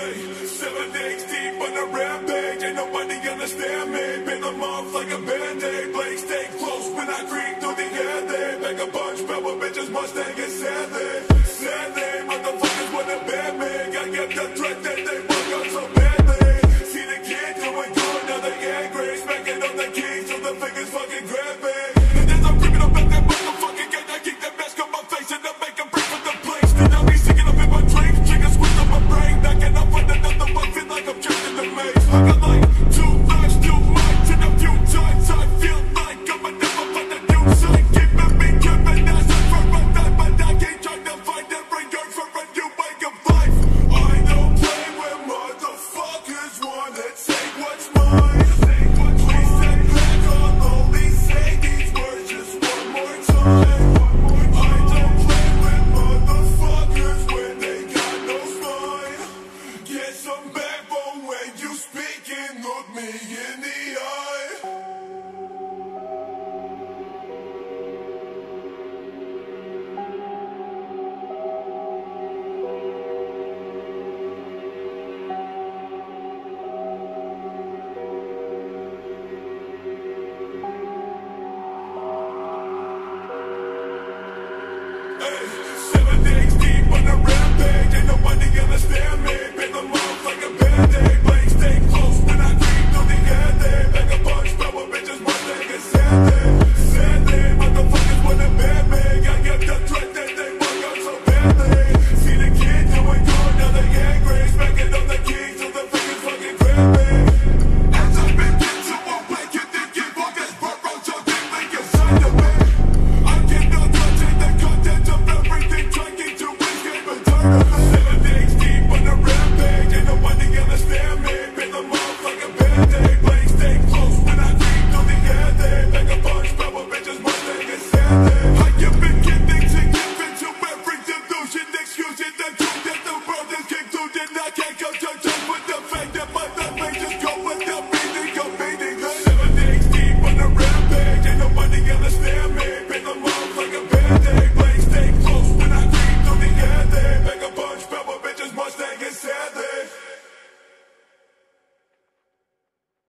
Hey, 7 days deep on a rampage, ain't nobody understand me. Been a month like a band-aid, blade stay close when I creep through the air. They like a bunch, pebble bitches, Mustang and Sandy. Sandy, motherfuckers wanna ban me. I get the threat that they work out so badly. See the kid doing good, now they angry, smacking on the keys till the fingers fucking grab me. And as I'm creeping up at that motherfucking gang, I kick that mask on my face and I make a break with the place. Then I be singing up in my dreams, chicken squeeze up my brain. Knocking up on another one, feel like I'm trapped in the maze. I like too much, too much, and a few times I feel like I'm a devil, but the new side keep at me, keeping us from my life, but I can't try to find that regard for a new way of life. I don't play where motherfuckers wanna take what's mine. Please step back, I'll only say these words just one more time. I don't play with motherfuckers when they got no spine. Get some backbone when you speak and look me in the eye. Hey, 7 days deep on a rampage, ain't nobody gonna stand me. Bend the mouth like a band-aid, blade stay close when I creep through the air. They like a bunch, power bitches, Mustang and Sandy. Sandy, motherfuckers wanna ban me. I get the threat that they work out so badly. See the kid doing good, now they angry, smacking on the keys till the fingers fucking grab me. As I begin to awake, you think you walk as part road, so they make you sign to me. I cannot touch it, the content of everything tracking to escape eternity. 7 days deep on a rampage, ain't nobody gonna stand me. Bend the mouth like a band-aid, blade stay close when I creep through the air. They like a bunch, power bitches, Mustang and Sandy.